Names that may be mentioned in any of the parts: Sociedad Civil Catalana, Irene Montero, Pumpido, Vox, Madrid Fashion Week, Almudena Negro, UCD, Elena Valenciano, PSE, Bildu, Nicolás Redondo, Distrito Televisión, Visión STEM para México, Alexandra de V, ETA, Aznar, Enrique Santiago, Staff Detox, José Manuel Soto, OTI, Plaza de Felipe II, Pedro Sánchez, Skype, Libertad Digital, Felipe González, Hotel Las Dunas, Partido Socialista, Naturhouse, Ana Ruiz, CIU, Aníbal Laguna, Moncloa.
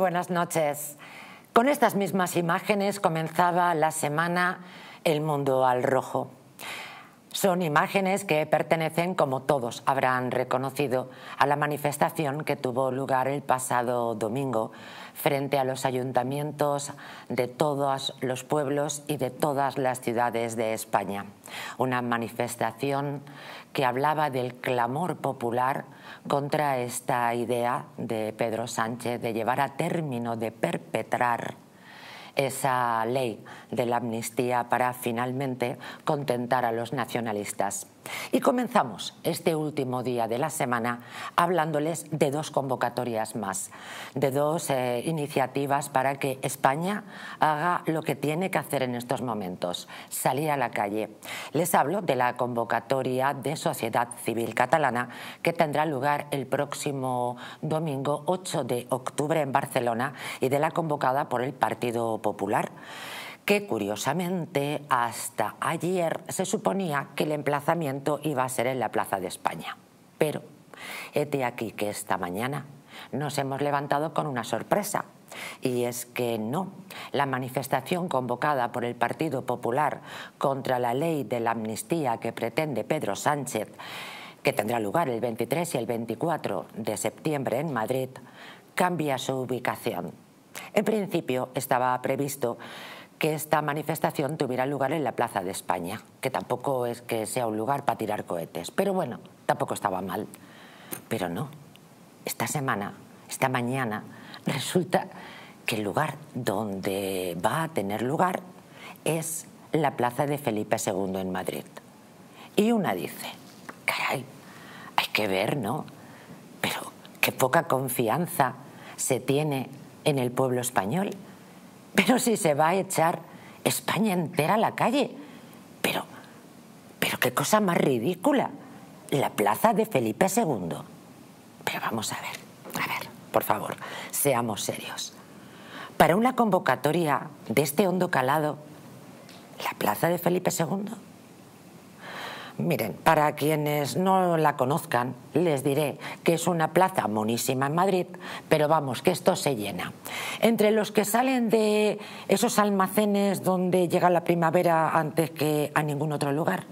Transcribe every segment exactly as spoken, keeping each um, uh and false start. buenas noches. Con estas mismas imágenes comenzaba la semana El Mundo al Rojo. Son imágenes que pertenecen, como todos habrán reconocido, a la manifestación que tuvo lugar el pasado domingo frente a los ayuntamientos de todos los pueblos y de todas las ciudades de España. Una manifestación que hablaba del clamor popular contra esta idea de Pedro Sánchez de llevar a término, de perpetrar esa ley de la amnistía para finalmente contentar a los nacionalistas. Y comenzamos este último día de la semana hablándoles de dos convocatorias más, de dos eh, iniciativas para que España haga lo que tiene que hacer en estos momentos, salir a la calle. Les hablo de la convocatoria de Sociedad Civil Catalana que tendrá lugar el próximo domingo ocho de octubre en Barcelona y de la convocada por el Partido Popular, que curiosamente hasta ayer se suponía que el emplazamiento iba a ser en la Plaza de España. Pero hete aquí que esta mañana nos hemos levantado con una sorpresa, y es que no, la manifestación convocada por el Partido Popular contra la ley de la amnistía que pretende Pedro Sánchez, que tendrá lugar el veintitrés y el veinticuatro de septiembre en Madrid, cambia su ubicación. En principio estaba previsto que esta manifestación tuviera lugar en la Plaza de España, que tampoco es que sea un lugar para tirar cohetes, pero bueno, tampoco estaba mal. Pero no, esta semana, esta mañana, resulta que el lugar donde va a tener lugar es la Plaza de Felipe segundo en Madrid. Y una dice, caray, hay que ver, ¿no? Pero qué poca confianza se tiene en el pueblo español. Pero si se va a echar España entera a la calle. Pero, pero qué cosa más ridícula. La Plaza de Felipe segundo. Pero vamos a ver, a ver, por favor, seamos serios. Para una convocatoria de este hondo calado, la Plaza de Felipe segundo. Miren, para quienes no la conozcan, les diré que es una plaza monísima en Madrid, pero vamos, que esto se llena. Entre los que salen de esos almacenes donde llega la primavera antes que a ningún otro lugar,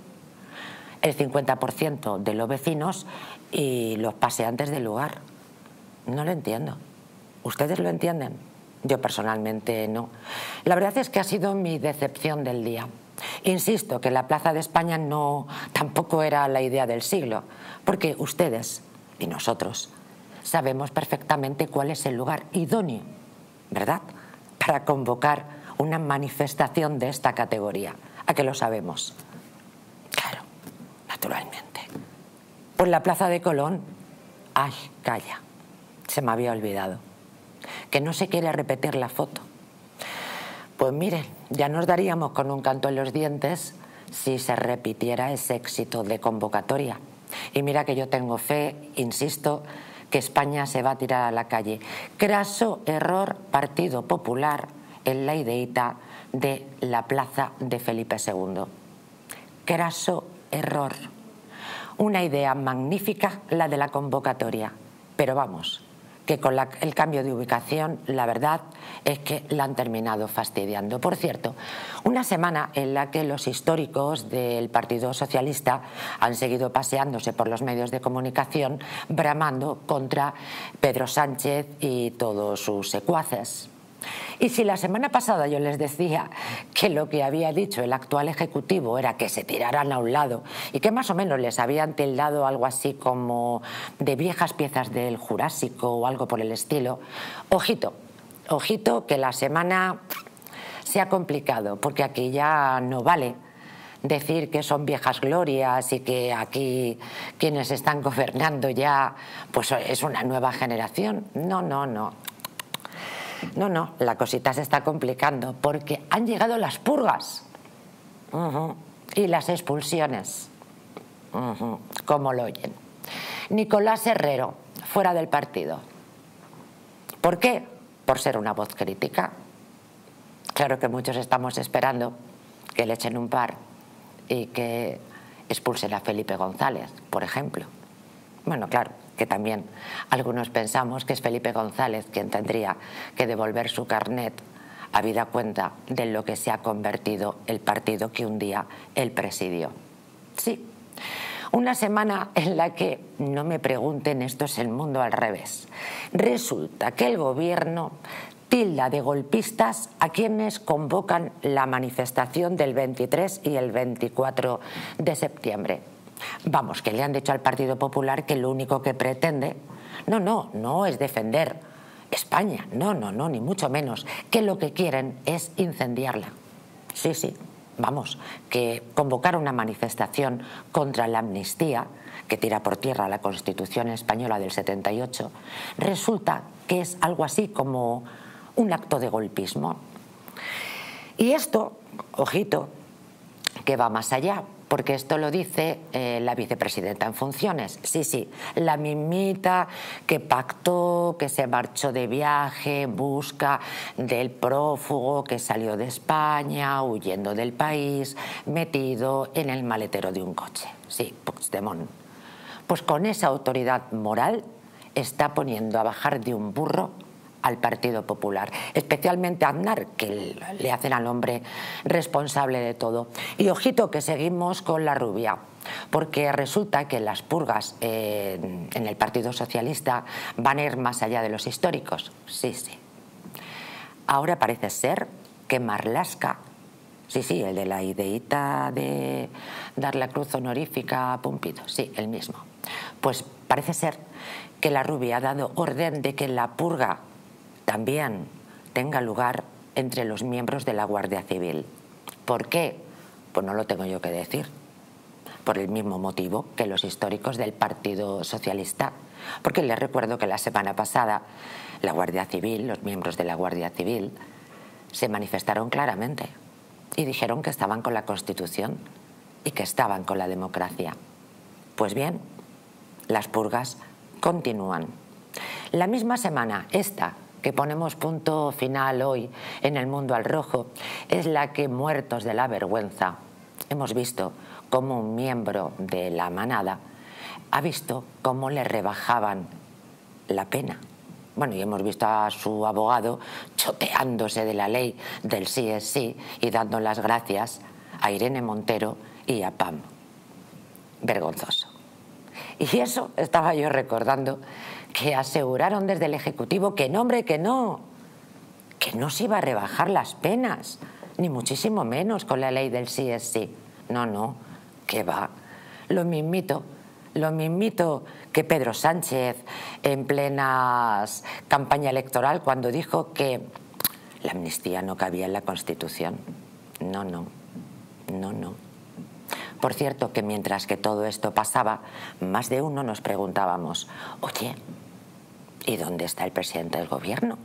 el cincuenta por ciento de los vecinos y los paseantes del lugar. No lo entiendo. ¿Ustedes lo entienden? Yo personalmente no. La verdad es que ha sido mi decepción del día. Insisto que la Plaza de España no, tampoco era la idea del siglo, porque ustedes y nosotros sabemos perfectamente cuál es el lugar idóneo, ¿verdad?, para convocar una manifestación de esta categoría. ¿A qué lo sabemos? Claro, naturalmente. Pues la Plaza de Colón, ay, calla, se me había olvidado, que no se quiere repetir la foto. Pues miren, ya nos daríamos con un canto en los dientes si se repitiera ese éxito de convocatoria. Y mira que yo tengo fe, insisto, que España se va a tirar a la calle. Craso error Partido Popular en la ideita de la Plaza de Felipe segundo. Craso error. Una idea magnífica la de la convocatoria, pero vamos, que con la, el cambio de ubicación, la verdad es que la han terminado fastidiando. Por cierto, una semana en la que los históricos del Partido Socialista han seguido paseándose por los medios de comunicación bramando contra Pedro Sánchez y todos sus secuaces. Y si la semana pasada yo les decía que lo que había dicho el actual Ejecutivo era que se tiraran a un lado y que más o menos les habían tildado algo así como de viejas piezas del Jurásico o algo por el estilo, ojito, ojito que la semana se ha complicado, porque aquí ya no vale decir que son viejas glorias y que aquí quienes están gobernando ya pues es una nueva generación. No, no, no. No, no, la cosita se está complicando porque han llegado las purgas uh-huh. y las expulsiones, uh-huh. como lo oyen. Nicolás Herrero, fuera del partido. ¿Por qué? Por ser una voz crítica. Claro que muchos estamos esperando que le echen un par y que expulsen a Felipe González, por ejemplo. Bueno, claro, que también algunos pensamos que es Felipe González quien tendría que devolver su carnet, habida cuenta de lo que se ha convertido el partido que un día él presidió. Sí, una semana en la que, no me pregunten, esto es el mundo al revés, resulta que el gobierno tilda de golpistas a quienes convocan la manifestación del veintitrés y el veinticuatro de septiembre. Vamos, que le han dicho al Partido Popular que lo único que pretende, no, no, no es defender España, no, no, no, ni mucho menos, que lo que quieren es incendiarla. Sí, sí, vamos, que convocar una manifestación contra la amnistía, que tira por tierra la Constitución española del setenta y ocho, resulta que es algo así como un acto de golpismo. Y esto, ojito, que va más allá, porque esto lo dice eh, la vicepresidenta en funciones. Sí, sí, la mimita que pactó, que se marchó de viaje en busca del prófugo que salió de España, huyendo del país, metido en el maletero de un coche. Sí, Puigdemont. Pues con esa autoridad moral está poniendo a bajar de un burro al Partido Popular, especialmente a Aznar, que le hacen al hombre responsable de todo. Y ojito que seguimos con la rubia, porque resulta que las purgas eh, en el Partido Socialista van a ir más allá de los históricos. Sí, sí. Ahora parece ser que Marlaska, sí, sí, el de la ideita de dar la cruz honorífica a Pumpido, sí, el mismo, pues parece ser que la rubia ha dado orden de que la purga también tenga lugar entre los miembros de la Guardia Civil. ¿Por qué? Pues no lo tengo yo que decir. Por el mismo motivo que los históricos del Partido Socialista. Porque les recuerdo que la semana pasada la Guardia Civil, los miembros de la Guardia Civil, se manifestaron claramente y dijeron que estaban con la Constitución y que estaban con la democracia. Pues bien, las purgas continúan. La misma semana, esta, que ponemos punto final hoy en El Mundo al Rojo, es la que, muertos de la vergüenza, hemos visto cómo un miembro de la manada ha visto cómo le rebajaban la pena. Bueno, y hemos visto a su abogado choteándose de la ley del sí es sí y dando las gracias a Irene Montero y a Pam. Vergonzoso. Y eso estaba yo recordando, que aseguraron desde el Ejecutivo que no, hombre, que no, que no se iba a rebajar las penas, ni muchísimo menos con la ley del sí es sí. No, no, que va. Lo mismito, lo mismito que Pedro Sánchez en plena campaña electoral cuando dijo que la amnistía no cabía en la Constitución. No, no, no, no. Por cierto, que mientras que todo esto pasaba, más de uno nos preguntábamos, oye, ¿y dónde está el presidente del gobierno?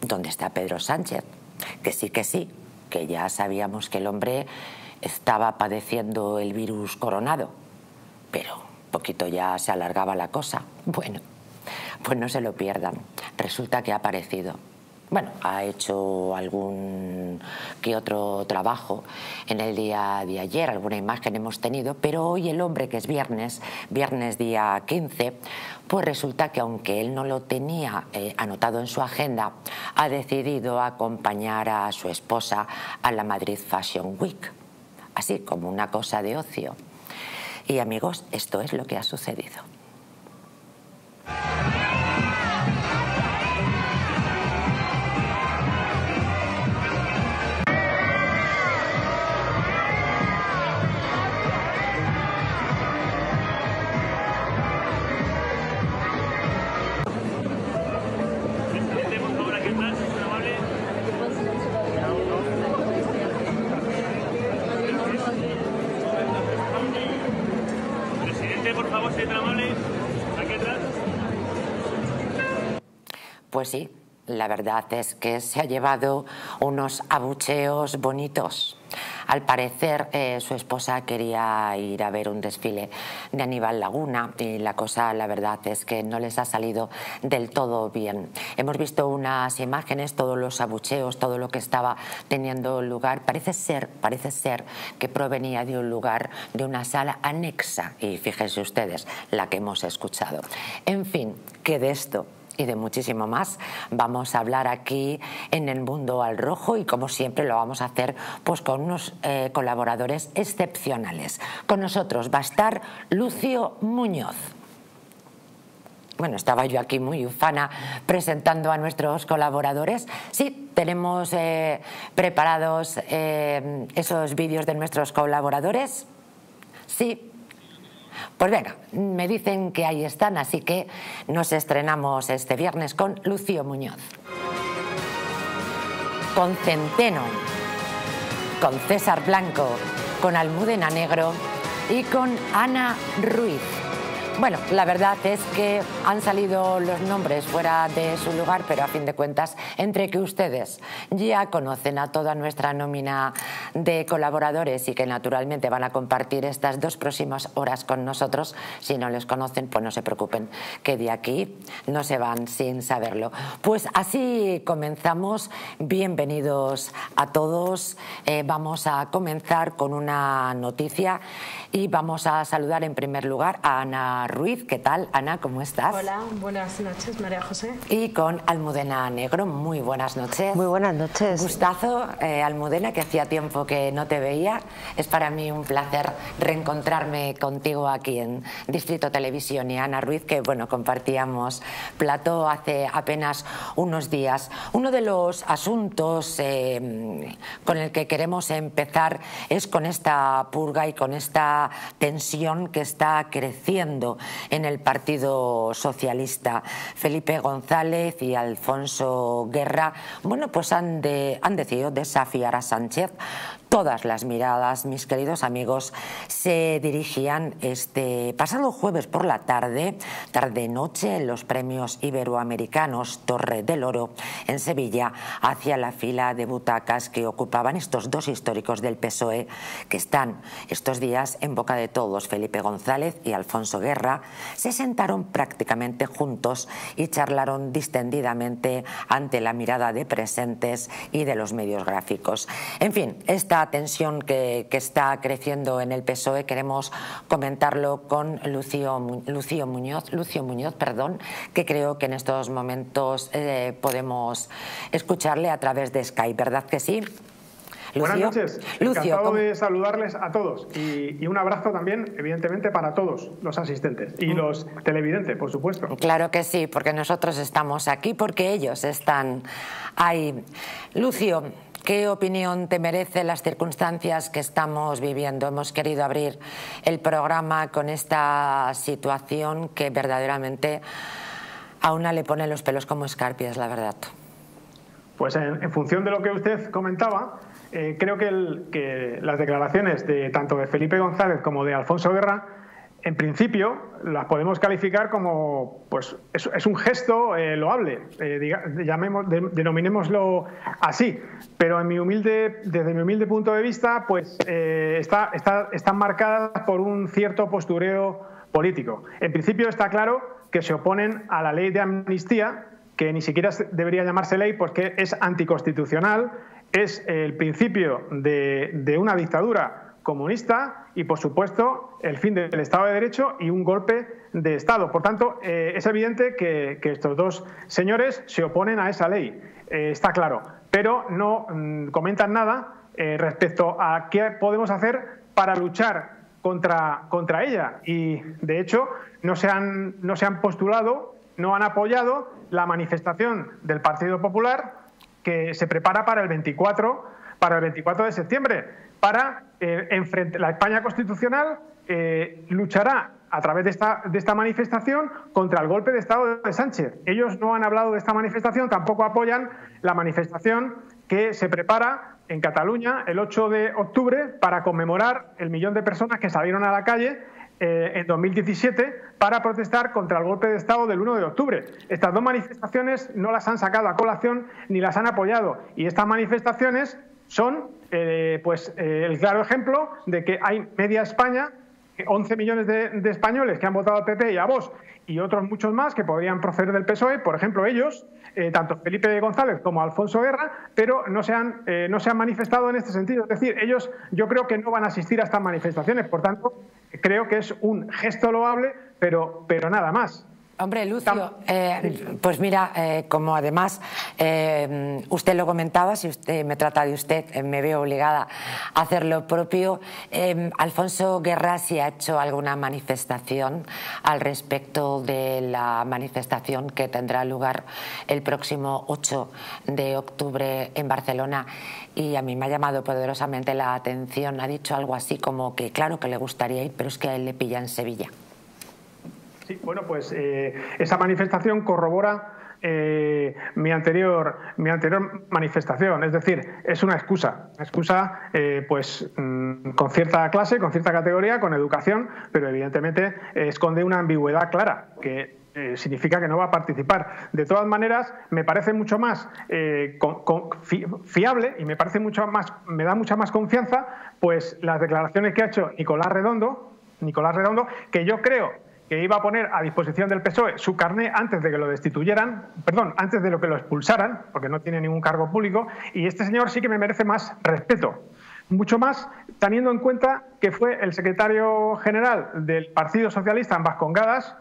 ¿Dónde está Pedro Sánchez? Que sí, que sí, que ya sabíamos que el hombre estaba padeciendo el virus coronado, pero un poquito ya se alargaba la cosa. Bueno, pues no se lo pierdan, resulta que ha aparecido. Bueno, ha hecho algún que otro trabajo en el día de ayer, alguna imagen hemos tenido, pero hoy el hombre, que es viernes, viernes día quince, pues resulta que aunque él no lo tenía eh, anotado en su agenda, ha decidido acompañar a su esposa a la Madrid Fashion Week, así como una cosa de ocio. Y amigos, esto es lo que ha sucedido. Pues sí, la verdad es que se ha llevado unos abucheos bonitos. Al parecer eh, su esposa quería ir a ver un desfile de Aníbal Laguna y la cosa, la verdad, es que no les ha salido del todo bien. Hemos visto unas imágenes, todos los abucheos, todo lo que estaba teniendo lugar. Parece ser, parece ser que provenía de un lugar, de una sala anexa. Y fíjense ustedes la que hemos escuchado. En fin, que de esto y de muchísimo más vamos a hablar aquí en El Mundo al Rojo, y como siempre lo vamos a hacer pues con unos eh, colaboradores excepcionales. Con nosotros va a estar Lucio Muñoz. Bueno, estaba yo aquí muy ufana presentando a nuestros colaboradores. Sí, tenemos eh, preparados eh, esos vídeos de nuestros colaboradores. Sí. Pues venga, me dicen que ahí están, así que nos estrenamos este viernes con Lucio Muñoz. Con Centeno, con César Blanco, con Almudena Negro y con Ana Ruiz. Bueno, la verdad es que han salido los nombres fuera de su lugar, pero a fin de cuentas, entre que ustedes ya conocen a toda nuestra nómina de colaboradores y que naturalmente van a compartir estas dos próximas horas con nosotros, si no les conocen, pues no se preocupen, que de aquí no se van sin saberlo. Pues así comenzamos. Bienvenidos a todos. Eh, vamos a comenzar con una noticia y vamos a saludar en primer lugar a Ana Ruiz. ¿Qué tal, Ana? ¿Cómo estás? Hola, buenas noches, María José. Y con Almudena Negro, muy buenas noches. Muy buenas noches. Gustazo, eh, Almudena, que hacía tiempo que no te veía. Es para mí un placer reencontrarme contigo aquí en Distrito Televisión, y Ana Ruiz, que bueno, compartíamos plató hace apenas unos días. Uno de los asuntos eh, con el que queremos empezar es con esta purga y con esta tensión que está creciendo en el Partido Socialista. Felipe González y Alfonso Guerra, bueno, pues han, de, han decidido desafiar a Sánchez. Todas las miradas, mis queridos amigos, se dirigían este pasado jueves por la tarde, tarde-noche, en los premios iberoamericanos Torre del Oro, en Sevilla, hacia la fila de butacas que ocupaban estos dos históricos del P S O E que están estos días en boca de todos, Felipe González y Alfonso Guerra. Se sentaron prácticamente juntos y charlaron distendidamente ante la mirada de presentes y de los medios gráficos. En fin, esta tensión que, que está creciendo en el P S O E queremos comentarlo con Lucio, Lucio Muñoz, Lucio Muñoz, perdón, que creo que en estos momentos eh, podemos escucharle a través de Skype, ¿verdad que sí? Lucio. Buenas noches, Lucio, encantado ¿cómo? de saludarles a todos y, y un abrazo también, evidentemente, para todos los asistentes y los televidentes, por supuesto. Claro que sí, porque nosotros estamos aquí, porque ellos están ahí. Lucio, ¿qué opinión te merecen las circunstancias que estamos viviendo? Hemos querido abrir el programa con esta situación que verdaderamente a una le pone los pelos como escarpias, la verdad. Pues en, en función de lo que usted comentaba, eh, creo que, el, que las declaraciones de tanto de Felipe González como de Alfonso Guerra, en principio, las podemos calificar como, pues, es, es un gesto eh, loable, eh, diga, llamemos, de, denominémoslo así. Pero en mi humilde, desde mi humilde punto de vista, pues, eh, está, está, están marcadas por un cierto postureo político. En principio está claro que se oponen a la ley de amnistía, que ni siquiera debería llamarse ley porque es anticonstitucional, es el principio de, de una dictadura comunista y, por supuesto, el fin del Estado de Derecho y un golpe de Estado. Por tanto, eh, es evidente que, que estos dos señores se oponen a esa ley, eh, está claro, pero no mmm, comentan nada eh, respecto a qué podemos hacer para luchar contra, contra ella. Y, de hecho, no se han, no se han postulado, no han apoyado la manifestación del Partido Popular que se prepara para el veinticuatro de septiembre, para eh, enfrentar la España constitucional. Eh, luchará a través de esta, de esta manifestación contra el golpe de Estado de Sánchez. Ellos no han hablado de esta manifestación, tampoco apoyan la manifestación que se prepara en Cataluña el ocho de octubre para conmemorar el millón de personas que salieron a la calle eh, en dos mil diecisiete para protestar contra el golpe de Estado del uno de octubre. Estas dos manifestaciones no las han sacado a colación ni las han apoyado, y estas manifestaciones son eh, pues eh, el claro ejemplo de que hay media España, once millones de, de españoles que han votado al P P y a Vox y otros muchos más que podrían proceder del P S O E, por ejemplo ellos, eh, tanto Felipe González como Alfonso Guerra, pero no se, han, eh, no se han manifestado en este sentido. Es decir, ellos yo creo que no van a asistir a estas manifestaciones, por tanto creo que es un gesto loable, pero, pero nada más. Hombre, Lucio, eh, pues mira, eh, como además eh, usted lo comentaba, si usted me trata de usted, eh, me veo obligada a hacer lo propio. Eh, Alfonso Guerra sí ha hecho alguna manifestación al respecto de la manifestación que tendrá lugar el próximo ocho de octubre en Barcelona. Y a mí me ha llamado poderosamente la atención. Ha dicho algo así como que claro que le gustaría ir, pero es que a él le pilla en Sevilla. Sí, bueno, pues eh, esa manifestación corrobora eh, mi anterior mi anterior manifestación, es decir, es una excusa, una excusa eh, pues mmm, con cierta clase, con cierta categoría, con educación, pero evidentemente eh, esconde una ambigüedad clara que Eh, significa que no va a participar. De todas maneras, me parece mucho más eh, con, con, fi, fiable y me parece mucho más, me da mucha más confianza, pues las declaraciones que ha hecho Nicolás Redondo, Nicolás Redondo, que yo creo que iba a poner a disposición del P S O E su carné antes de que lo destituyeran, perdón, antes de lo que lo expulsaran, porque no tiene ningún cargo público, y este señor sí que me merece más respeto. Mucho más teniendo en cuenta que fue el secretario general del Partido Socialista en Vascongadas,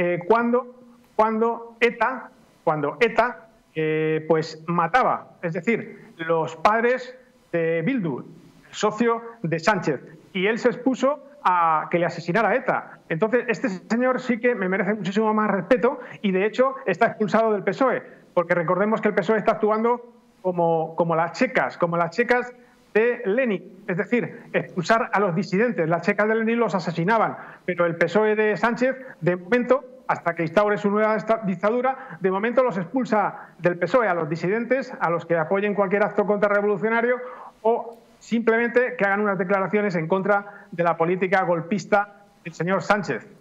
Eh, cuando, cuando ETA, cuando ETA eh, pues mataba, es decir, los padres de Bildu, el socio de Sánchez, y él se expuso a que le asesinara a ETA. Entonces, este señor sí que me merece muchísimo más respeto y, de hecho, está expulsado del P S O E, porque recordemos que el P S O E está actuando como, como las checas, como las checas de Lenin, es decir, expulsar a los disidentes. Las checas de Lenin los asesinaban, pero el P S O E de Sánchez, de momento, hasta que instaure su nueva dictadura, de momento los expulsa del P S O E a los disidentes, a los que apoyen cualquier acto contrarrevolucionario o simplemente que hagan unas declaraciones en contra de la política golpista del señor Sánchez.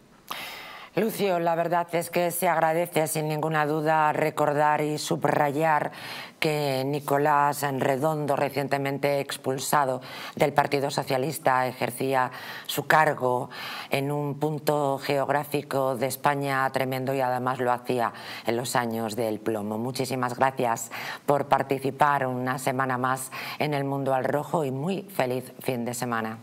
Lucio, la verdad es que se agradece sin ninguna duda recordar y subrayar que Nicolás Redondo, recientemente expulsado del Partido Socialista, ejercía su cargo en un punto geográfico de España tremendo y además lo hacía en los años del plomo. Muchísimas gracias por participar una semana más en El Mundo al Rojo y muy feliz fin de semana.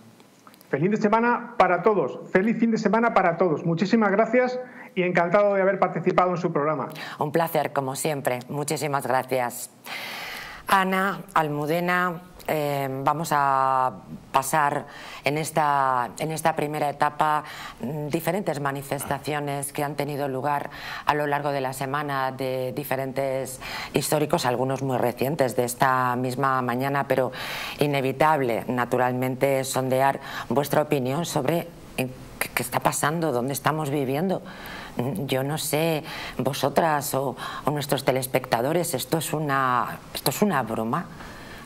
Feliz fin de semana para todos, feliz fin de semana para todos. Muchísimas gracias y encantado de haber participado en su programa. Un placer, como siempre. Muchísimas gracias. Ana, Almudena, eh, vamos a pasar en esta, en esta primera etapa diferentes manifestaciones que han tenido lugar a lo largo de la semana de diferentes históricos, algunos muy recientes de esta misma mañana, pero inevitable, naturalmente, sondear vuestra opinión sobre qué está pasando, dónde estamos viviendo. Yo no sé, vosotras o, o nuestros telespectadores, esto es una, esto es una broma.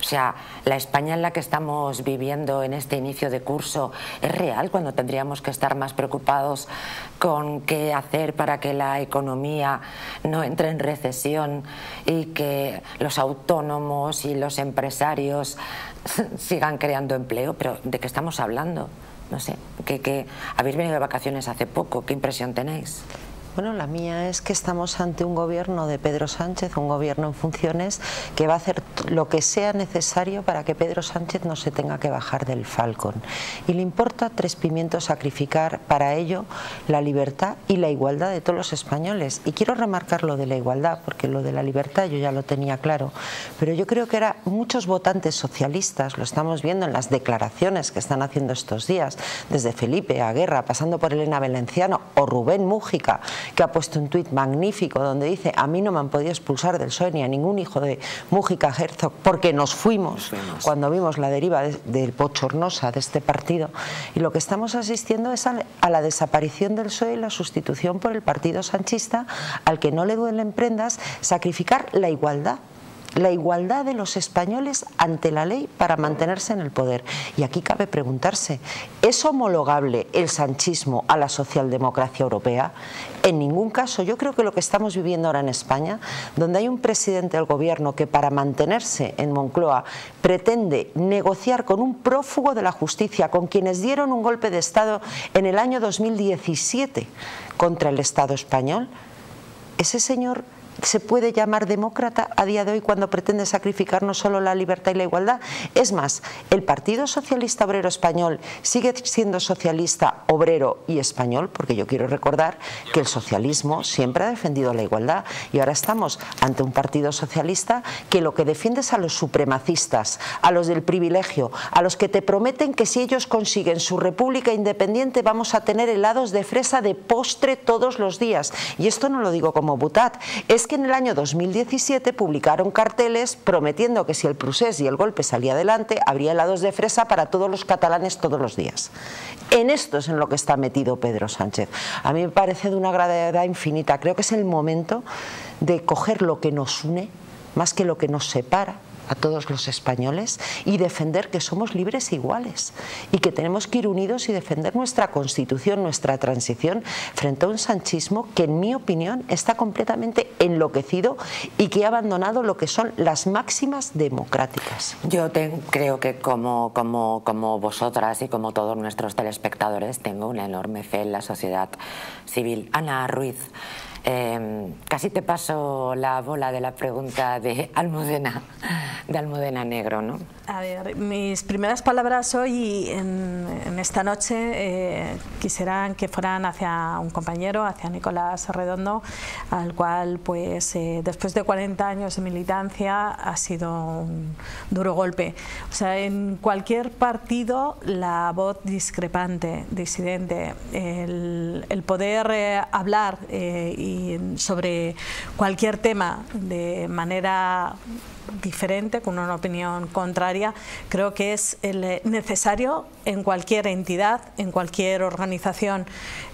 O sea, la España en la que estamos viviendo en este inicio de curso es real, cuando tendríamos que estar más preocupados con qué hacer para que la economía no entre en recesión y que los autónomos y los empresarios sigan creando empleo. Pero ¿de qué estamos hablando? No sé, que, que habéis venido de vacaciones hace poco, ¿qué impresión tenéis? Bueno, la mía es que estamos ante un gobierno de Pedro Sánchez, un gobierno en funciones que va a hacer lo que sea necesario para que Pedro Sánchez no se tenga que bajar del Falcon. Y le importa tres pimientos sacrificar para ello la libertad y la igualdad de todos los españoles. Y quiero remarcar lo de la igualdad, porque lo de la libertad yo ya lo tenía claro. Pero yo creo que ahora muchos votantes socialistas, lo estamos viendo en las declaraciones que están haciendo estos días, desde Felipe a Guerra, pasando por Elena Valenciano o Rubén Mújica, que ha puesto un tuit magnífico donde dice: a mí no me han podido expulsar del P S O E ni a ningún hijo de Mújica Herzog porque nos fuimos, nos fuimos. Cuando vimos la deriva de, de bochornosa de este partido. Y lo que estamos asistiendo es a, a la desaparición del P S O E y la sustitución por el partido sanchista, al que no le duelen prendas sacrificar la igualdad. la igualdad de los españoles ante la ley para mantenerse en el poder. Y aquí cabe preguntarse, ¿es homologable el sanchismo a la socialdemocracia europea? En ningún caso. Yo creo que lo que estamos viviendo ahora en España, donde hay un presidente del gobierno que para mantenerse en Moncloa pretende negociar con un prófugo de la justicia, con quienes dieron un golpe de Estado en el año dos mil diecisiete contra el Estado español, ese señor se puede llamar demócrata a día de hoy cuando pretende sacrificar no solo la libertad y la igualdad. Es más, el Partido Socialista Obrero Español sigue siendo socialista, obrero y español, porque yo quiero recordar que el socialismo siempre ha defendido la igualdad, y ahora estamos ante un partido socialista que lo que defiende es a los supremacistas, a los del privilegio, a los que te prometen que si ellos consiguen su república independiente vamos a tener helados de fresa de postre todos los días. Y esto no lo digo como butad, es que en el año dos mil diecisiete publicaron carteles prometiendo que si el procés y el golpe salía adelante habría helados de fresa para todos los catalanes todos los días. En esto es en lo que está metido Pedro Sánchez. A mí me parece de una gravedad infinita. Creo que es el momento de coger lo que nos une más que lo que nos separa a todos los españoles y defender que somos libres e iguales y que tenemos que ir unidos y defender nuestra Constitución, nuestra transición frente a un sanchismo que, en mi opinión, está completamente enloquecido y que ha abandonado lo que son las máximas democráticas. Yo te, creo que como, como, como vosotras y como todos nuestros telespectadores tengo una enorme fe en la sociedad civil. Ana Ruiz, Eh, casi te paso la bola de la pregunta de Almudena, de Almudena Negro, ¿no? A ver, mis primeras palabras hoy, en, en esta noche, eh, quisieran que fueran hacia un compañero, hacia Nicolás Redondo, al cual, pues, eh, después de cuarenta años de militancia, ha sido un duro golpe. O sea, en cualquier partido, la voz discrepante, disidente, el, el poder eh, hablar eh, y sobre cualquier tema de manera diferente, con una opinión contraria, creo que es el necesario en cualquier entidad, en cualquier organización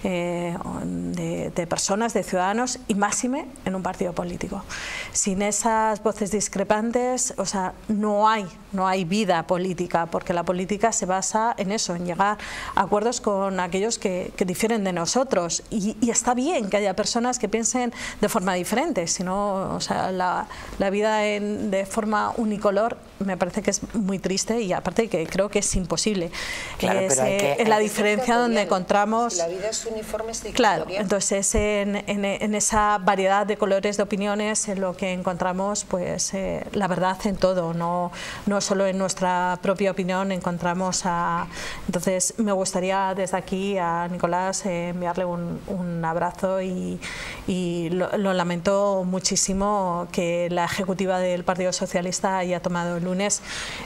eh, de, de personas, de ciudadanos, y máxime en un partido político. Sin esas voces discrepantes, o sea, no hay, no hay vida política, porque la política se basa en eso, en llegar a acuerdos con aquellos que, que difieren de nosotros, y, y está bien que haya personas que piensen de forma diferente, sino, o sea, la, la vida en, de forma unicolor me parece que es muy triste, y aparte que creo que es imposible. Claro, es, pero hay que, en la diferencia donde encontramos, si la vida es uniforme, es claro, entonces en, en, en esa variedad de colores, de opiniones, en lo que encontramos, pues eh, la verdad en todo, no, no solo en nuestra propia opinión encontramos a... Entonces me gustaría desde aquí a Nicolás eh, enviarle un, un abrazo y, y lo, lo lamento muchísimo que la ejecutiva del Partido Socialista haya tomado el lunes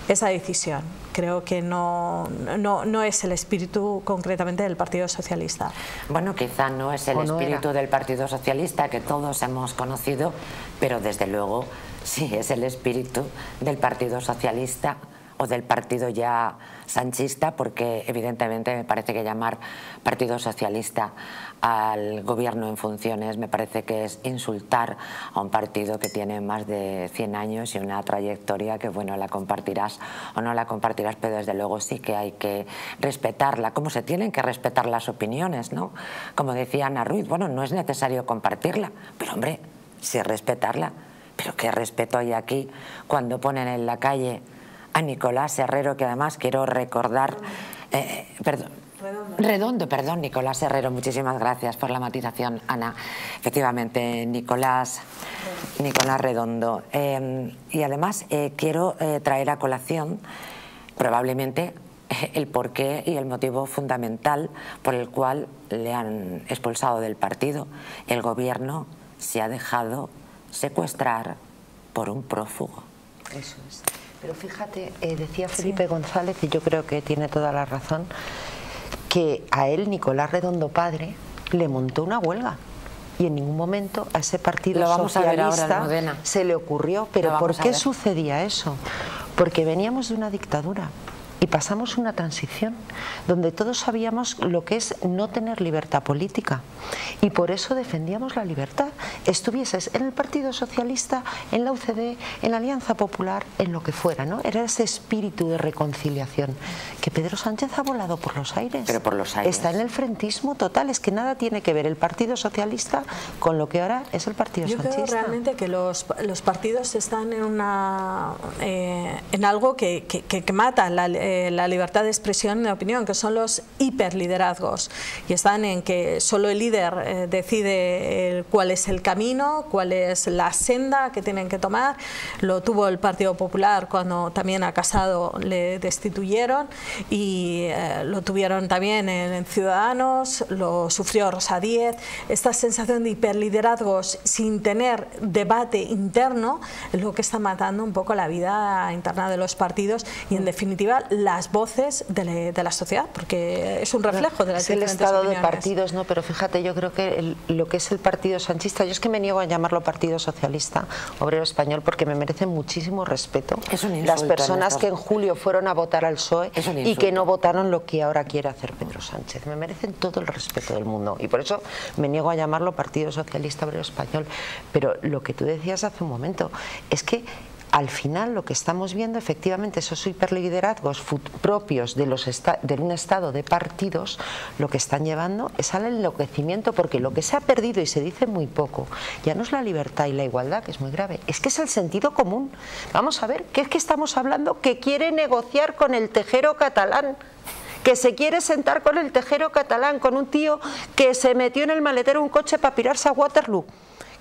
esa decisión. Creo que no, no, no es el espíritu concretamente del Partido Socialista. Bueno, quizá no es el no espíritu era. del Partido Socialista que todos hemos conocido, pero desde luego sí es el espíritu del Partido Socialista o del partido ya sanchista, porque evidentemente me parece que llamar Partido Socialista al gobierno en funciones me parece que es insultar a un partido que tiene más de cien años y una trayectoria que, bueno, la compartirás o no la compartirás, pero desde luego sí que hay que respetarla, como se tienen que respetar las opiniones, ¿no? Como decía Ana Ruiz, bueno, no es necesario compartirla, pero hombre, sí respetarla. Pero qué respeto hay aquí cuando ponen en la calle a Nicolás Herrero, que además quiero recordar... Eh, perdón, Redondo. Redondo, perdón, Nicolás Herrero, muchísimas gracias por la matización, Ana. Efectivamente, Nicolás, sí. Nicolás Redondo. Eh, y además eh, quiero eh, traer a colación probablemente el porqué y el motivo fundamental por el cual le han expulsado del partido. El gobierno se ha dejado secuestrar por un prófugo. Eso es. Pero fíjate, eh, decía Felipe sí. González, y yo creo que tiene toda la razón, que a él, Nicolás Redondo padre, le montó una huelga. Y en ningún momento a ese partido vamos socialista a ver ahora, se le ocurrió. Pero ¿por qué sucedía eso? Porque veníamos de una dictadura. y pasamos una transición donde todos sabíamos lo que es no tener libertad política y por eso defendíamos la libertad, estuvieses en el Partido Socialista, en la U C D, en la Alianza Popular, en lo que fuera, ¿no? Era ese espíritu de reconciliación que Pedro Sánchez ha volado por los aires. Pero por los aires. Está en el frentismo total, es que nada tiene que ver el Partido Socialista con lo que ahora es el Partido Yo Sanchista. Creo realmente que los, los partidos están en una eh, en algo que, que, que, que mata la, eh, la libertad de expresión y de opinión, que son los hiperliderazgos, y están en que solo el líder eh, decide eh, cuál es el camino, cuál es la senda que tienen que tomar. Lo tuvo el Partido Popular cuando también a Casado le destituyeron, y eh, lo tuvieron también en, en Ciudadanos, lo sufrió Rosa Díez. Esta sensación de hiperliderazgos sin tener debate interno es lo que está matando un poco la vida interna de los partidos y en definitiva las voces de, le, de la sociedad, porque es un reflejo de las sí, diferentes el estado opiniones. De partidos, ¿no? Pero fíjate, yo creo que el, lo que es el Partido Sanchista, yo es que me niego a llamarlo Partido Socialista Obrero Español porque me merece muchísimo respeto las personas que en julio fueron a votar al P S O E y que no votaron lo que ahora quiere hacer Pedro Sánchez. Me merecen todo el respeto del mundo y por eso me niego a llamarlo Partido Socialista Obrero Español. Pero lo que tú decías hace un momento es que al final lo que estamos viendo efectivamente esos hiperliderazgos propios de, los esta de un estado de partidos, lo que están llevando es al enloquecimiento, porque lo que se ha perdido y se dice muy poco ya no es la libertad y la igualdad, que es muy grave, es que es el sentido común. Vamos a ver, ¿qué es que estamos hablando? Que quiere negociar con el tejero catalán, que se quiere sentar con el tejero catalán, con un tío que se metió en el maletero un coche para pirarse a Waterloo.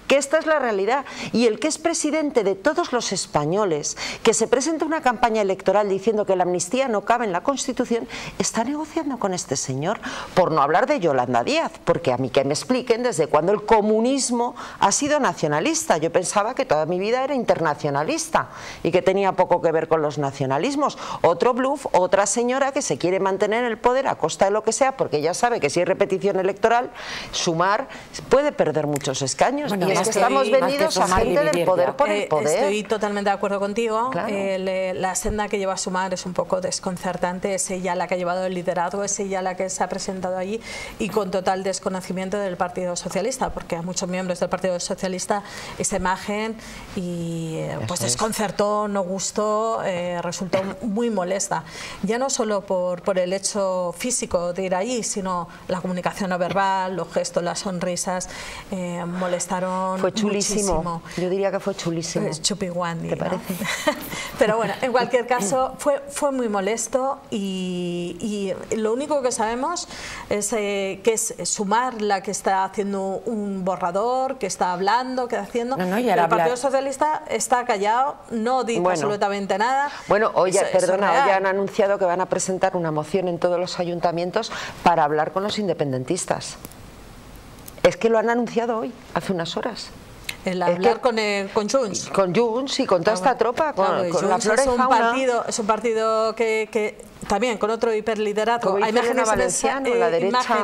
Que esta es la realidad, y el que es presidente de todos los españoles, que se presenta una campaña electoral diciendo que la amnistía no cabe en la Constitución, está negociando con este señor, por no hablar de Yolanda Díaz, porque a mí que me expliquen desde cuándo el comunismo ha sido nacionalista. Yo pensaba que toda mi vida era internacionalista y que tenía poco que ver con los nacionalismos. Otro bluff, otra señora que se quiere mantener en el poder a costa de lo que sea, porque ya sabe que si hay repetición electoral, Sumar puede perder muchos escaños. Bueno, es que estamos vendidos a gente del poder por el poder. Eh, estoy totalmente de acuerdo contigo. Claro. Eh, le, la senda que lleva a Sumar es un poco desconcertante. Es ella la que ha llevado el liderazgo, es ella la que se ha presentado allí y con total desconocimiento del Partido Socialista, porque a muchos miembros del Partido Socialista esa imagen y eh, pues desconcertó, no gustó, eh, resultó muy molesta. Ya no solo por, por el hecho físico de ir allí, sino la comunicación no verbal, los gestos, las sonrisas, eh, molestaron. Fue chulísimo. Muchísimo. Yo diría que fue chulísimo. Pues chupiguandi, ¿te parece? ¿No? Pero bueno, en cualquier caso, fue, fue muy molesto y, y lo único que sabemos es eh, que es Sumar la que está haciendo un borrador, que está hablando, que está haciendo. No, no, y el Partido Socialista está callado, no dice bueno, absolutamente nada. Bueno, hoy, eso, perdona, eso hoy han anunciado que van a presentar una moción en todos los ayuntamientos para hablar con los independentistas. Es que lo han anunciado hoy, hace unas horas. El hablar es que, con, el, con Junts. Con Junts y con toda esta tropa, con, claro, con la flora y fauna. Partido, es un partido que... que también con otro hiperliderazgo. Hay imágenes Valenciano, eh, la derecha... imagen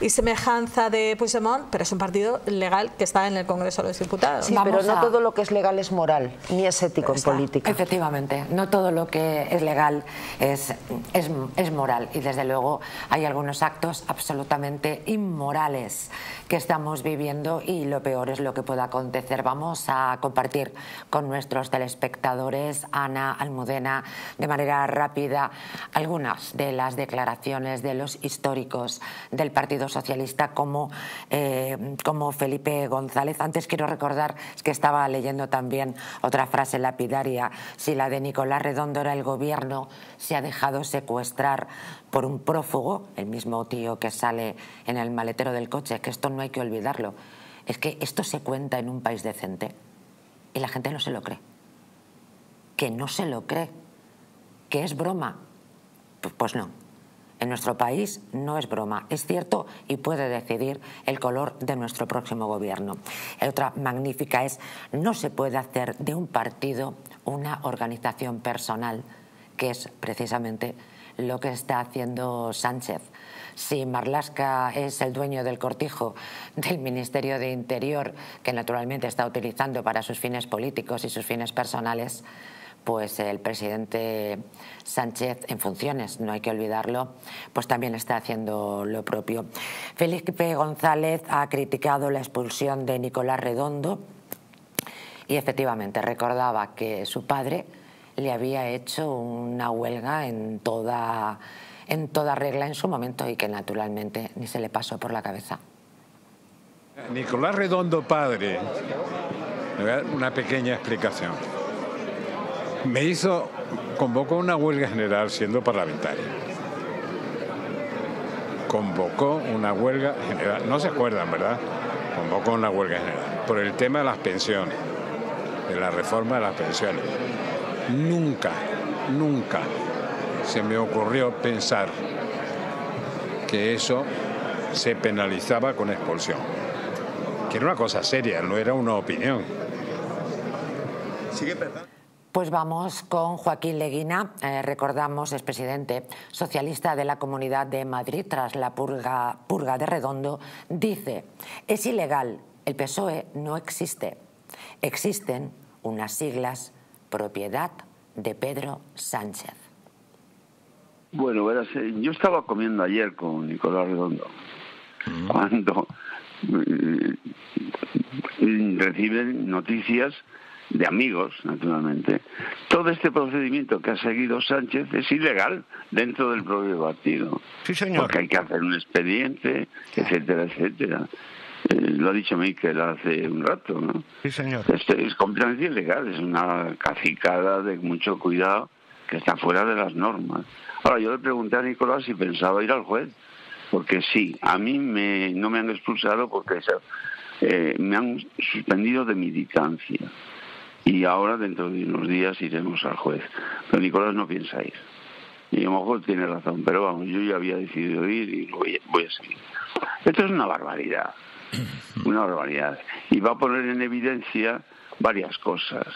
y semejanza de Puigdemont, pero es un partido legal que está en el Congreso de los Diputados. Sí, Vamos pero no a... todo lo que es legal es moral, ni es ético en política. Efectivamente, no todo lo que es legal es, es, es moral. Y desde luego hay algunos actos absolutamente inmorales que estamos viviendo y lo peor es lo que pueda acontecer. Vamos a compartir con nuestros telespectadores, Ana Almudena, de manera rápida, algunas de las declaraciones de los históricos del Partido Socialista como, eh, como Felipe González. Antes quiero recordar que estaba leyendo también otra frase lapidaria. Si la de Nicolás Redondo era el gobierno, se ha dejado secuestrar por un prófugo, el mismo tío que sale en el maletero del coche, que esto no hay que olvidarlo. Es que esto se cuenta en un país decente y la gente no se lo cree. Que no se lo cree, que es broma. Pues no. En nuestro país no es broma, es cierto y puede decidir el color de nuestro próximo gobierno. Otra magnífica es, no se puede hacer de un partido una organización personal, que es precisamente lo que está haciendo Sánchez. Si Marlaska es el dueño del cortijo del Ministerio de Interior, que naturalmente está utilizando para sus fines políticos y sus fines personales, pues el presidente Sánchez en funciones, no hay que olvidarlo, pues también está haciendo lo propio. Felipe González ha criticado la expulsión de Nicolás Redondo y efectivamente recordaba que su padre le había hecho una huelga en toda, en toda regla en su momento y que naturalmente ni se le pasó por la cabeza. Nicolás Redondo padre, una pequeña explicación. Me hizo, convocó una huelga general siendo parlamentario. Convocó una huelga general, no se acuerdan, ¿verdad? Convocó una huelga general por el tema de las pensiones, de la reforma de las pensiones. Nunca, nunca se me ocurrió pensar que eso se penalizaba con expulsión. Que era una cosa seria, no era una opinión. Sigue pensando. Pues vamos con Joaquín Leguina, eh, recordamos, expresidente socialista de la Comunidad de Madrid tras la purga, purga de Redondo, dice, es ilegal, el P S O E no existe, existen unas siglas propiedad de Pedro Sánchez. Bueno, verás, yo estaba comiendo ayer con Nicolás Redondo, mm. cuando eh, reciben noticias de amigos, naturalmente. Todo este procedimiento que ha seguido Sánchez es ilegal dentro del propio partido. Sí, señor. Porque hay que hacer un expediente, etcétera, etcétera. Eh, lo ha dicho Miquel hace un rato, ¿no? Sí, señor. Esto es completamente ilegal, es una cacicada de mucho cuidado que está fuera de las normas. Ahora, yo le pregunté a Nicolás si pensaba ir al juez, porque sí, a mí me, no me han expulsado porque eh, me han suspendido de militancia. Y ahora, dentro de unos días, iremos al juez. Pero Nicolás no piensa ir. Y a lo mejor tiene razón, pero vamos, yo ya había decidido ir y voy a, voy a seguir. Esto es una barbaridad. Una barbaridad. Y va a poner en evidencia varias cosas.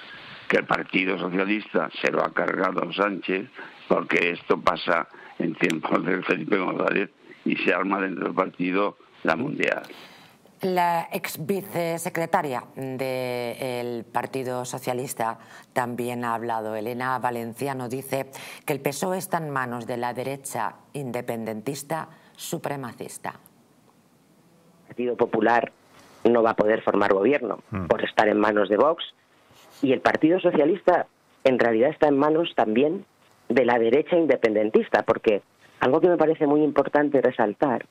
Que el Partido Socialista se lo ha cargado a Sánchez, porque esto pasa en tiempos de Felipe González y se arma dentro del partido la mundial. La ex vicesecretaria del Partido Socialista también ha hablado. Elena Valenciano dice que el P S O E está en manos de la derecha independentista supremacista. El Partido Popular no va a poder formar gobierno mm. por estar en manos de Vox. Y el Partido Socialista en realidad está en manos también de la derecha independentista. Porque algo que me parece muy importante resaltar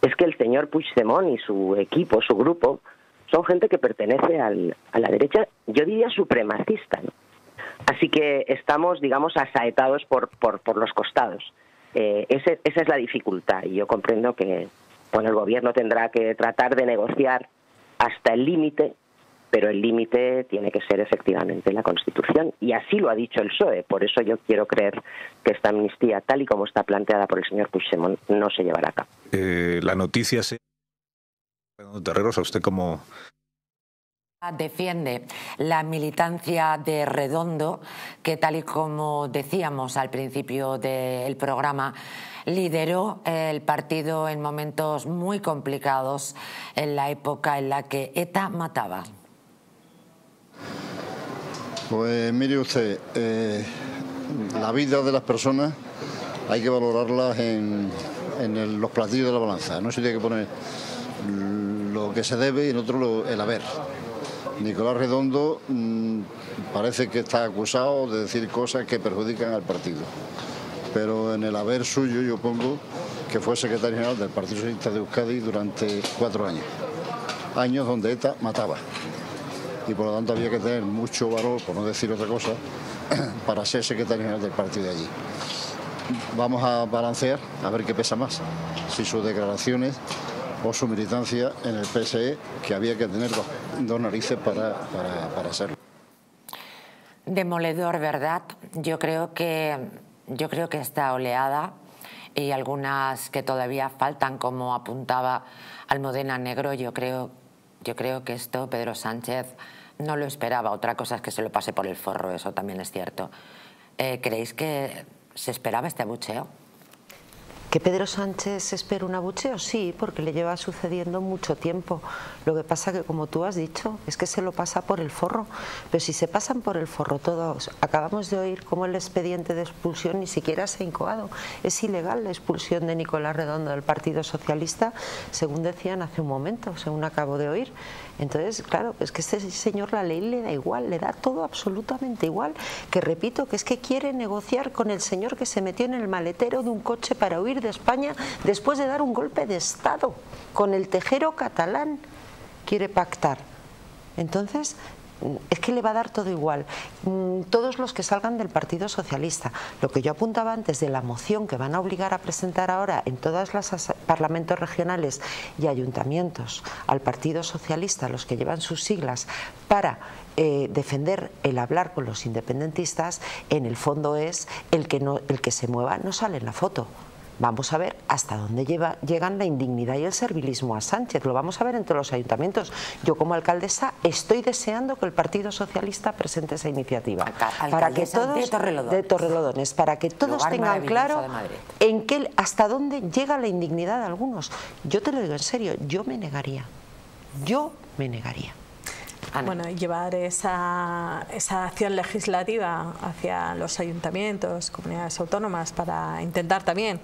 es que el señor Puigdemont y su equipo, su grupo, son gente que pertenece al, a la derecha, yo diría supremacista, ¿no? Así que estamos, digamos, asaetados por, por, por los costados. Eh, ese, esa es la dificultad y yo comprendo que bueno, el gobierno tendrá que tratar de negociar hasta el límite, pero el límite tiene que ser efectivamente la Constitución y así lo ha dicho el P S O E. Por eso yo quiero creer que esta amnistía, tal y como está planteada por el señor Puigdemont, no se llevará a cabo. Eh, la noticia se... Terreros, ¿a usted cómo...? Defiende la militancia de Redondo, que tal y como decíamos al principio del programa, lideró el partido en momentos muy complicados, en la época en la que ETA mataba. Pues mire usted, eh, la vida de las personas hay que valorarlas en, en el, los platillos de la balanza. No se tiene que poner lo que se debe y en otro lo, el haber. Nicolás Redondo mmm, parece que está acusado de decir cosas que perjudican al partido. Pero en el haber suyo yo pongo que fue secretario general del Partido Socialista de Euskadi durante cuatro años. Años donde ETA mataba. Y por lo tanto había que tener mucho valor, por no decir otra cosa, para ser secretario general del partido de allí. Vamos a balancear a ver qué pesa más, si sus declaraciones o su militancia en el P S E, que había que tener dos, dos narices para, para, para hacerlo. Demoledor, ¿verdad? Yo creo que, yo creo que esta oleada y algunas que todavía faltan, como apuntaba Almudena Negro, yo creo que... Yo creo que esto Pedro Sánchez no lo esperaba. Otra cosa es que se lo pase por el forro, eso también es cierto. Eh, ¿Creéis que se esperaba este abucheo? ¿Que Pedro Sánchez espera un abucheo? Sí, porque le lleva sucediendo mucho tiempo. Lo que pasa que, como tú has dicho, es que se lo pasa por el forro. Pero si se pasan por el forro todos, acabamos de oír cómo el expediente de expulsión ni siquiera se ha incoado. Es ilegal la expulsión de Nicolás Redondo del Partido Socialista, según decían hace un momento, según acabo de oír. Entonces, claro, es que este señor la ley le da igual, le da todo absolutamente igual. Que repito, que es que quiere negociar con el señor que se metió en el maletero de un coche para huir de España después de dar un golpe de Estado con el tejero catalán. Quiere pactar. Entonces, es que le va a dar todo igual. Todos los que salgan del Partido Socialista, lo que yo apuntaba antes de la moción que van a obligar a presentar ahora en todos los parlamentos regionales y ayuntamientos al Partido Socialista, los que llevan sus siglas, para eh, defender el hablar con los independentistas, en el fondo es el que, no, el que se mueva no sale en la foto. Vamos a ver hasta dónde lleva, llegan la indignidad y el servilismo a Sánchez. Lo vamos a ver entre los ayuntamientos. Yo, como alcaldesa, estoy deseando que el Partido Socialista presente esa iniciativa. Alca para que todos, de Torrelodones. De Torrelodones. Para que todos lugar tengan claro en qué, hasta dónde llega la indignidad de algunos. Yo te lo digo en serio, yo me negaría. Yo me negaría. Ana. Bueno, llevar esa, esa acción legislativa hacia los ayuntamientos, comunidades autónomas, para intentar también,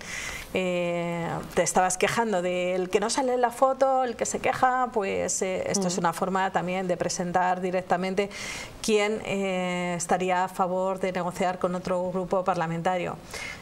eh, te estabas quejando del que no sale en la foto, el que se queja, pues eh, esto uh-huh. es una forma también de presentar directamente quién eh, estaría a favor de negociar con otro grupo parlamentario.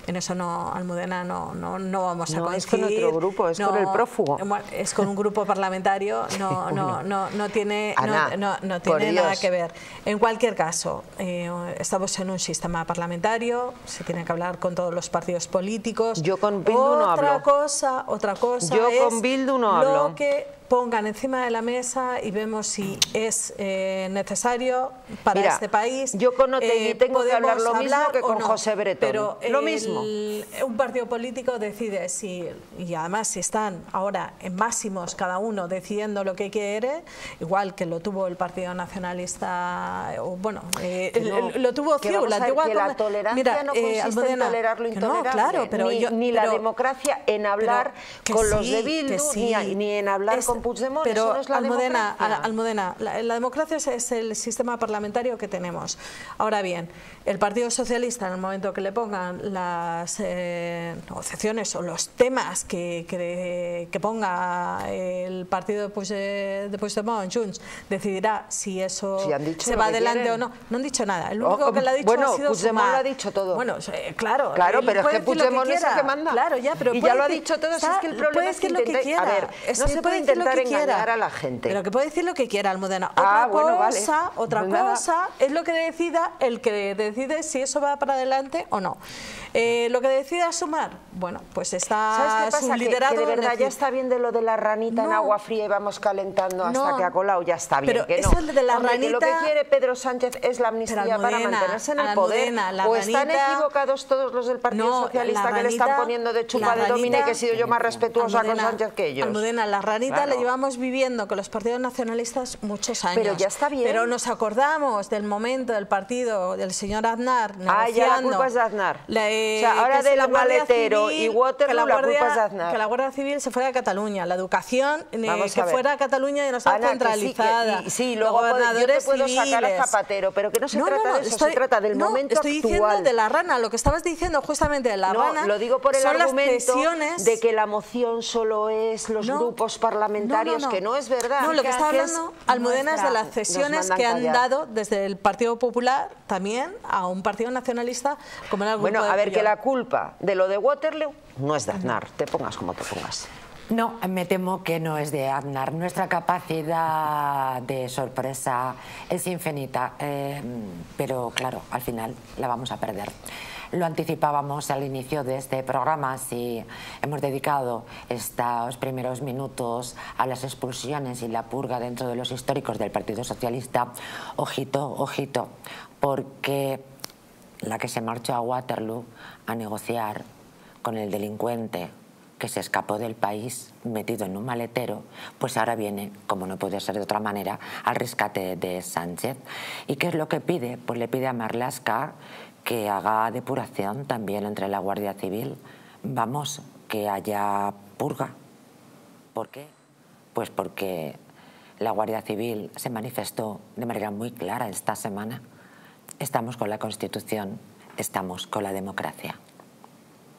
En eso no, Almudena, no, no, no vamos a no, coincidir. No, es con otro grupo, es no, con el prófugo. Es con un grupo parlamentario, no, no, no, no tiene... Ana, no, no tiene nada que ver. En cualquier caso, eh, estamos en un sistema parlamentario, se tiene que hablar con todos los partidos políticos. Yo con Bildu otra no hablo. Cosa, otra cosa Yo es con Bildu no hablo. Lo que pongan encima de la mesa y vemos si es eh, necesario para Mira, este país. Yo con Otegui eh, tengo que hablar lo mismo hablar que con no, José Bretón. Pero lo el, mismo. Un partido político decide si, y además si están ahora en máximos cada uno decidiendo lo que quiere, igual que lo tuvo el Partido Nacionalista, o bueno, eh, no, el, lo tuvo C I U, la antigua. Que la tolerancia Mira, no consiste eh, Almudena, en tolerar lo intolerable, no, claro, pero ni, yo, ni la pero, democracia en hablar con sí, los de Bildu, sí, ni, ni en hablar es, con Puigdemont, pero eso no es la Almudena, democracia. Almudena, la, la democracia es, es el sistema parlamentario que tenemos. Ahora bien, el Partido Socialista, en el momento que le pongan las eh, negociaciones o los temas que, que, que ponga el partido de Puigdemont, Junts, decidirá si eso si se va adelante quieren. o no. No han dicho nada. El único oh, que lo ha dicho bueno, ha sido Sumar. Bueno, ha dicho todo. Bueno, eh, claro. Claro, pero es que Puigdemont es el que manda. Claro, ya, pero y ya lo ha dicho todo. O sea, es que el problema es que lo que quiera. A ver, no se puede intentar que engañar quiera. a la gente. Pero que puede decir lo que quiera, Almudena. Otra ah, bueno, cosa, vale. otra no cosa es lo que decida el que decide si eso va para adelante o no. Eh, lo que decida Sumar, bueno, pues está su liderazgo. Que, que de verdad ya está bien de lo de la ranita no. en agua fría y vamos calentando hasta no. que ha colado, ya está bien. Pero que no. eso de la ranita... Lo que quiere Pedro Sánchez es la amnistía Almudena, para mantenerse en el poder. Almudena, o están ranita, equivocados todos los del Partido no, Socialista ranita, que le están poniendo de chupa de domine, que he sido yo más respetuosa Almudena, con Sánchez que ellos. Almudena, la ranita claro. la llevamos viviendo con los partidos nacionalistas muchos años. Pero ya está bien. Pero nos acordamos del momento del partido del señor Aznar negociando. Ah, ya la culpa es de Aznar. La, eh, o sea, ahora del maletero y Waterloo la, la culpa es de Aznar. Que la Guardia Civil se fuera a Cataluña, la educación eh, que a fuera a Cataluña y no estaba centralizada. Que sí, que, y, sí, luego gobernadores puedo, yo te puedo civiles. sacar a Zapatero, pero que no se no, trata no, no, de eso, estoy, se trata del no, momento estoy actual. Estoy diciendo de la rana, lo que estabas diciendo justamente de la no, rana. Lo digo por el argumento de que la moción solo es los no, grupos parlamentarios, no, no, no. que no es verdad. No, lo que está hablando Almudena es de las cesiones que han dado desde el Partido Popular también a un partido nacionalista como era el Bueno, a ver, que la culpa de lo de Waterloo no es de Aznar, te pongas como te pongas. No, me temo que no es de Aznar. Nuestra capacidad de sorpresa es infinita, eh, pero claro, al final la vamos a perder. Lo anticipábamos al inicio de este programa, si hemos dedicado estos primeros minutos a las expulsiones y la purga dentro de los históricos del Partido Socialista. Ojito, ojito, porque la que se marchó a Waterloo a negociar con el delincuente que se escapó del país metido en un maletero, pues ahora viene, como no puede ser de otra manera, al rescate de Sánchez. ¿Y qué es lo que pide? Pues le pide a Marlaska que haga depuración también entre la Guardia Civil. Vamos, que haya purga. ¿Por qué? Pues porque la Guardia Civil se manifestó de manera muy clara esta semana. Estamos con la Constitución, estamos con la democracia.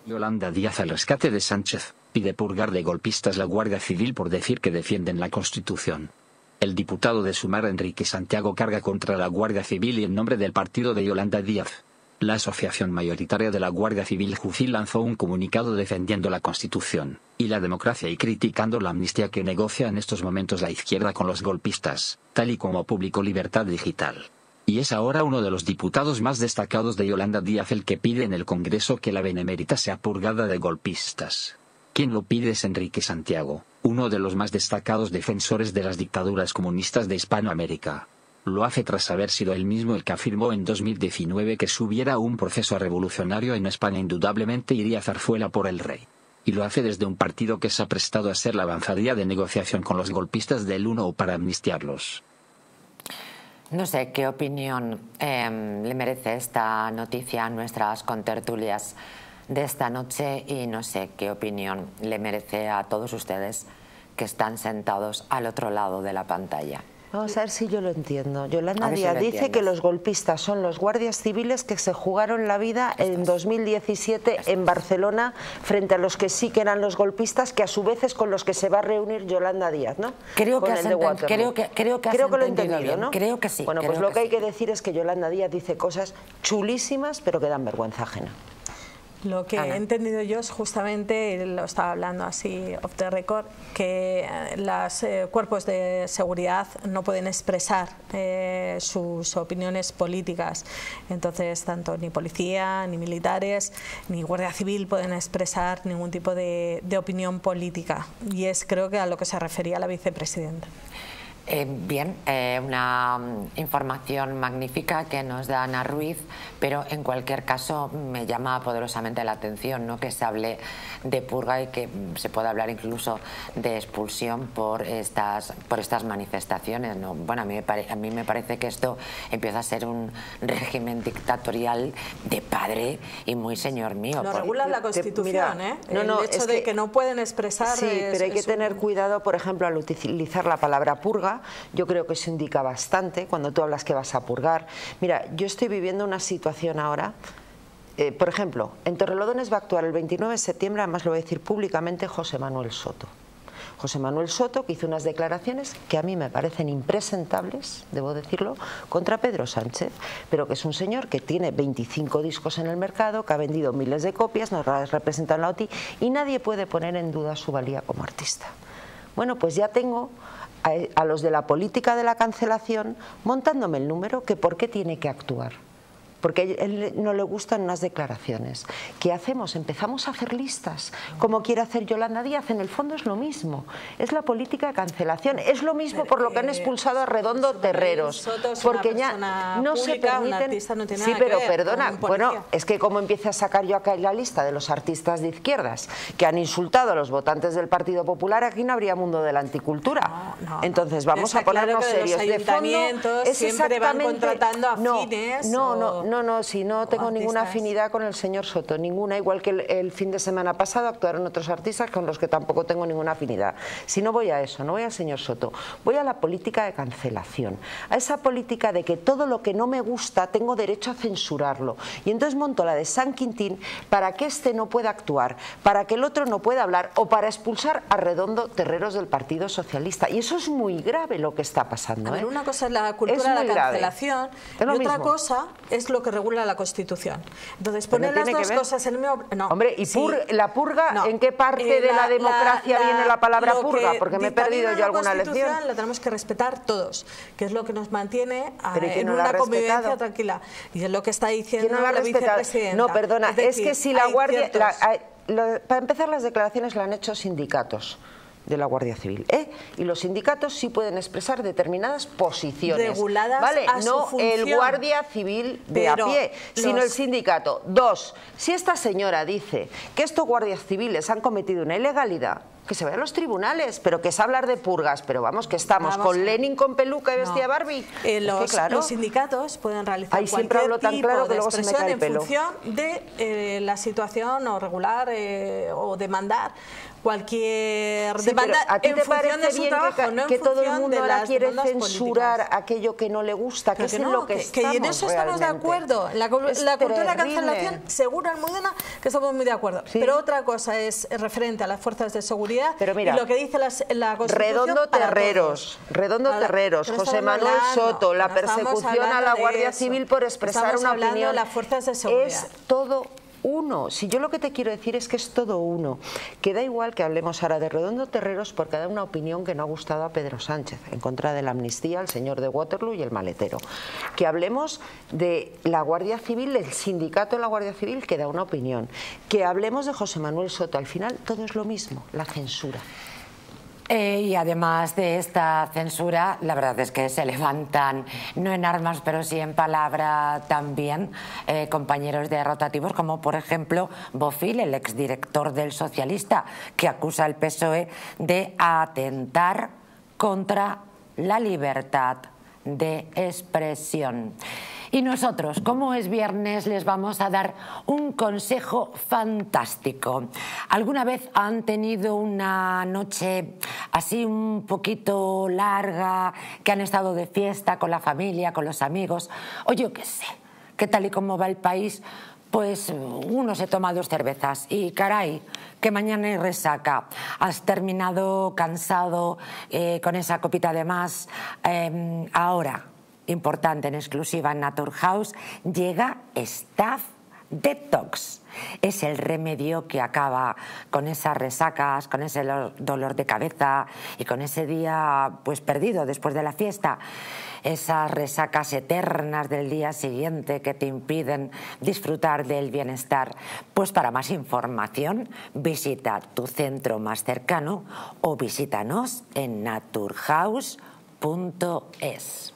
Yolanda Díaz al rescate de Sánchez. Pide purgar de golpistas la Guardia Civil por decir que defienden la Constitución. El diputado de Sumar, Enrique Santiago, carga contra la Guardia Civil y en nombre del partido de Yolanda Díaz. La asociación mayoritaria de la Guardia Civil Juci lanzó un comunicado defendiendo la Constitución y la democracia y criticando la amnistía que negocia en estos momentos la izquierda con los golpistas, tal y como publicó Libertad Digital. Y es ahora uno de los diputados más destacados de Yolanda Díaz el que pide en el Congreso que la Benemérita sea purgada de golpistas. Quien lo pide es Enrique Santiago, uno de los más destacados defensores de las dictaduras comunistas de Hispanoamérica. Lo hace tras haber sido él mismo el que afirmó en dos mil diecinueve que si hubiera un proceso revolucionario en España indudablemente iría zarzuela por el rey. Y lo hace desde un partido que se ha prestado a ser la avanzadilla de negociación con los golpistas del uno para amnistiarlos. No sé qué opinión eh, le merece esta noticia a nuestras contertulias de esta noche y no sé qué opinión le merece a todos ustedes que están sentados al otro lado de la pantalla. Vamos a ver si yo lo entiendo. Yolanda Díaz dice que los golpistas son los guardias civiles que se jugaron la vida en dos mil diecisiete en Barcelona frente a los que sí que eran los golpistas, que a su vez es con los que se va a reunir Yolanda Díaz, ¿no? Creo que creo que creo que creo que lo he entendido bien, ¿no? Creo que sí. Bueno, pues lo que hay que decir es que Yolanda Díaz dice cosas chulísimas, pero que dan vergüenza ajena. Lo que Ana. he entendido yo es justamente, lo estaba hablando así off the record, que los eh, cuerpos de seguridad no pueden expresar eh, sus opiniones políticas. Entonces, tanto ni policía, ni militares, ni Guardia Civil pueden expresar ningún tipo de, de opinión política. Y es creo que a lo que se refería la vicepresidenta. Eh, bien, eh, una información magnífica que nos da Ana Ruiz, pero en cualquier caso me llama poderosamente la atención, ¿no?, que se hable de purga y que se pueda hablar incluso de expulsión por estas, por estas manifestaciones, ¿no? Bueno, a mí, me a mí me parece que esto empieza a ser un régimen dictatorial de padre y muy señor mío. Lo por... regula la Constitución, mira, ¿eh? No, no, el hecho es de que, que no pueden expresar... Sí, es, pero hay que tener un... cuidado, por ejemplo, al utilizar la palabra purga. Yo creo que se indica bastante cuando tú hablas que vas a purgar. Mira, yo estoy viviendo una situación ahora, eh, por ejemplo, en Torrelodones va a actuar el veintinueve de septiembre, además lo voy a decir públicamente, José Manuel Soto. José Manuel Soto, que hizo unas declaraciones que a mí me parecen impresentables, debo decirlo, contra Pedro Sánchez, pero que es un señor que tiene veinticinco discos en el mercado, que ha vendido miles de copias, nos representa en la O T I y nadie puede poner en duda su valía como artista. Bueno, pues ya tengo a los de la política de la cancelación montándome el número que por qué tiene que actuar. Porque a él no le gustan unas declaraciones. ¿Qué hacemos? Empezamos a hacer listas, como quiere hacer Yolanda Díaz. En el fondo es lo mismo. Es la política de cancelación. Es lo mismo por lo que han expulsado a Redondo Terreros. Porque ya no se permiten... Sí, pero perdona. Bueno, es que como empiezo a sacar yo acá la lista de los artistas de izquierdas que han insultado a los votantes del Partido Popular, aquí no habría mundo de la anticultura. Entonces vamos a ponernos serios. De fondo es exactamente... No, no, no. No, no, si no tengo ninguna afinidad con el señor Soto, ninguna, igual que el, el fin de semana pasado actuaron otros artistas con los que tampoco tengo ninguna afinidad. Si no voy a eso, no voy al señor Soto, voy a la política de cancelación, a esa política de que todo lo que no me gusta tengo derecho a censurarlo. Y entonces monto la de San Quintín para que este no pueda actuar, para que el otro no pueda hablar o para expulsar a Redondo Terreros del Partido Socialista. Y eso es muy grave lo que está pasando. A ver, ¿eh? Una cosa es la cultura de la cancelación y otra cosa es lo que regula la Constitución. Entonces, poner las dos cosas en el mismo... No, hombre, ¿y sí, pur, la purga? No. ¿En qué parte eh, la, de la democracia la, la, viene la palabra purga? Porque me he perdido yo alguna lección. La Constitución la tenemos que respetar todos, que es lo que nos mantiene a, en no una convivencia respetado? tranquila. Y es lo que está diciendo no la, la vicepresidenta. No, perdona, es, decir, es que si la Guardia... La, hay, lo, para empezar, las declaraciones las han hecho sindicatos de la Guardia Civil, ¿eh? Y los sindicatos sí pueden expresar determinadas posiciones reguladas, ¿vale? A no su función, el Guardia Civil de a pie, los... sino el sindicato. Dos, si esta señora dice que estos guardias civiles han cometido una ilegalidad, que se vayan los tribunales, pero que es hablar de purgas, pero vamos, que estamos vamos, con Lenin con peluca y vestida no. Barbie. Eh, los, es que, claro, los sindicatos pueden realizar ahí cualquier siempre tan tipo claro que de luego expresión se me cae el pelo. En función de eh, la situación o regular eh, o demandar cualquier sí, demanda en función de su bien trabajo, que, no en que todo el mundo ahora quiere censurar políticas. Aquello que no le gusta, que es no, lo que, que estamos que en eso estamos realmente. De acuerdo. La, es la cultura de la cancelación, seguro, Almudena, que estamos muy de acuerdo. Sí. Pero otra cosa es referente a las fuerzas de seguridad pero mira, y lo que dice la, la Constitución. Redondo Terreros, todos. Redondo ahora, Terreros, José Manuel hablando, Soto, la persecución a la Guardia Civil por expresar una opinión. De las fuerzas de seguridad. Es todo uno, si yo lo que te quiero decir es que es todo uno, que da igual que hablemos ahora de Redondo Terreros porque da una opinión que no ha gustado a Pedro Sánchez en contra de la amnistía, el señor de Waterloo y el maletero, que hablemos de la Guardia Civil, el sindicato de la Guardia Civil que da una opinión, que hablemos de José Manuel Soto, al final todo es lo mismo, la censura. Eh, y además de esta censura, la verdad es que se levantan, no en armas, pero sí en palabra también, eh, compañeros de rotativos, como por ejemplo Bofill, el exdirector del Socialista, que acusa al P S O E de atentar contra la libertad de expresión. Y nosotros, como es viernes, les vamos a dar un consejo fantástico. ¿Alguna vez han tenido una noche así un poquito larga, que han estado de fiesta con la familia, con los amigos? O yo qué sé, que tal y como va el país, pues uno se toma dos cervezas y caray, que mañana hay resaca. Has terminado cansado eh, con esa copita de más eh, ahora. Importante, en exclusiva en Naturhouse, llega Staff Detox. Es el remedio que acaba con esas resacas, con ese dolor de cabeza y con ese día pues perdido después de la fiesta. Esas resacas eternas del día siguiente que te impiden disfrutar del bienestar. Pues para más información visita tu centro más cercano o visítanos en naturhouse punto es.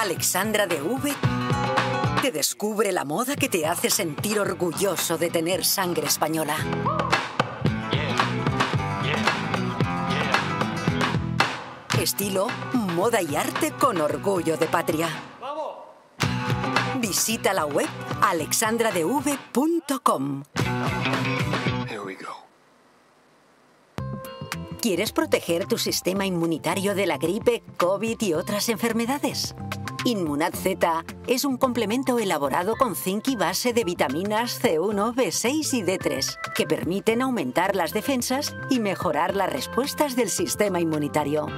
Alexandra de V te descubre la moda que te hace sentir orgulloso de tener sangre española. Yeah, yeah, yeah. Estilo, moda y arte con orgullo de patria. ¡Vamos! Visita la web alexandra de v punto com. ¿Quieres proteger tu sistema inmunitario de la gripe, COVID y otras enfermedades? Inmunad Z es un complemento elaborado con zinc y base de vitaminas ce uno, be seis y de tres que permiten aumentar las defensas y mejorar las respuestas del sistema inmunitario.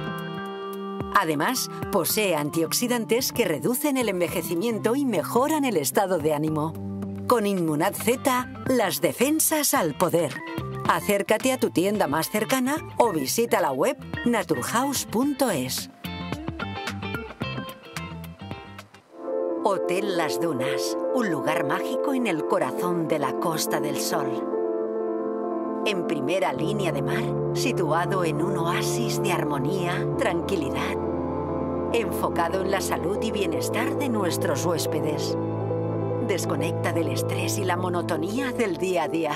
Además, posee antioxidantes que reducen el envejecimiento y mejoran el estado de ánimo. Con Inmunad Z, las defensas al poder. Acércate a tu tienda más cercana o visita la web naturhouse punto es. Hotel Las Dunas, un lugar mágico en el corazón de la Costa del Sol. En primera línea de mar, situado en un oasis de armonía, tranquilidad, enfocado en la salud y bienestar de nuestros huéspedes. Desconecta del estrés y la monotonía del día a día.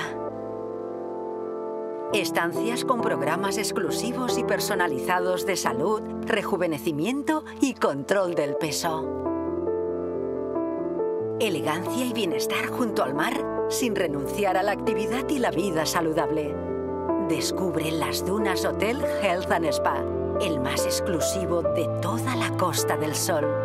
Estancias con programas exclusivos y personalizados de salud, rejuvenecimiento y control del peso. Elegancia y bienestar junto al mar sin renunciar a la actividad y la vida saludable. Descubre Las Dunas Hotel Health and Spa, el más exclusivo de toda la Costa del Sol.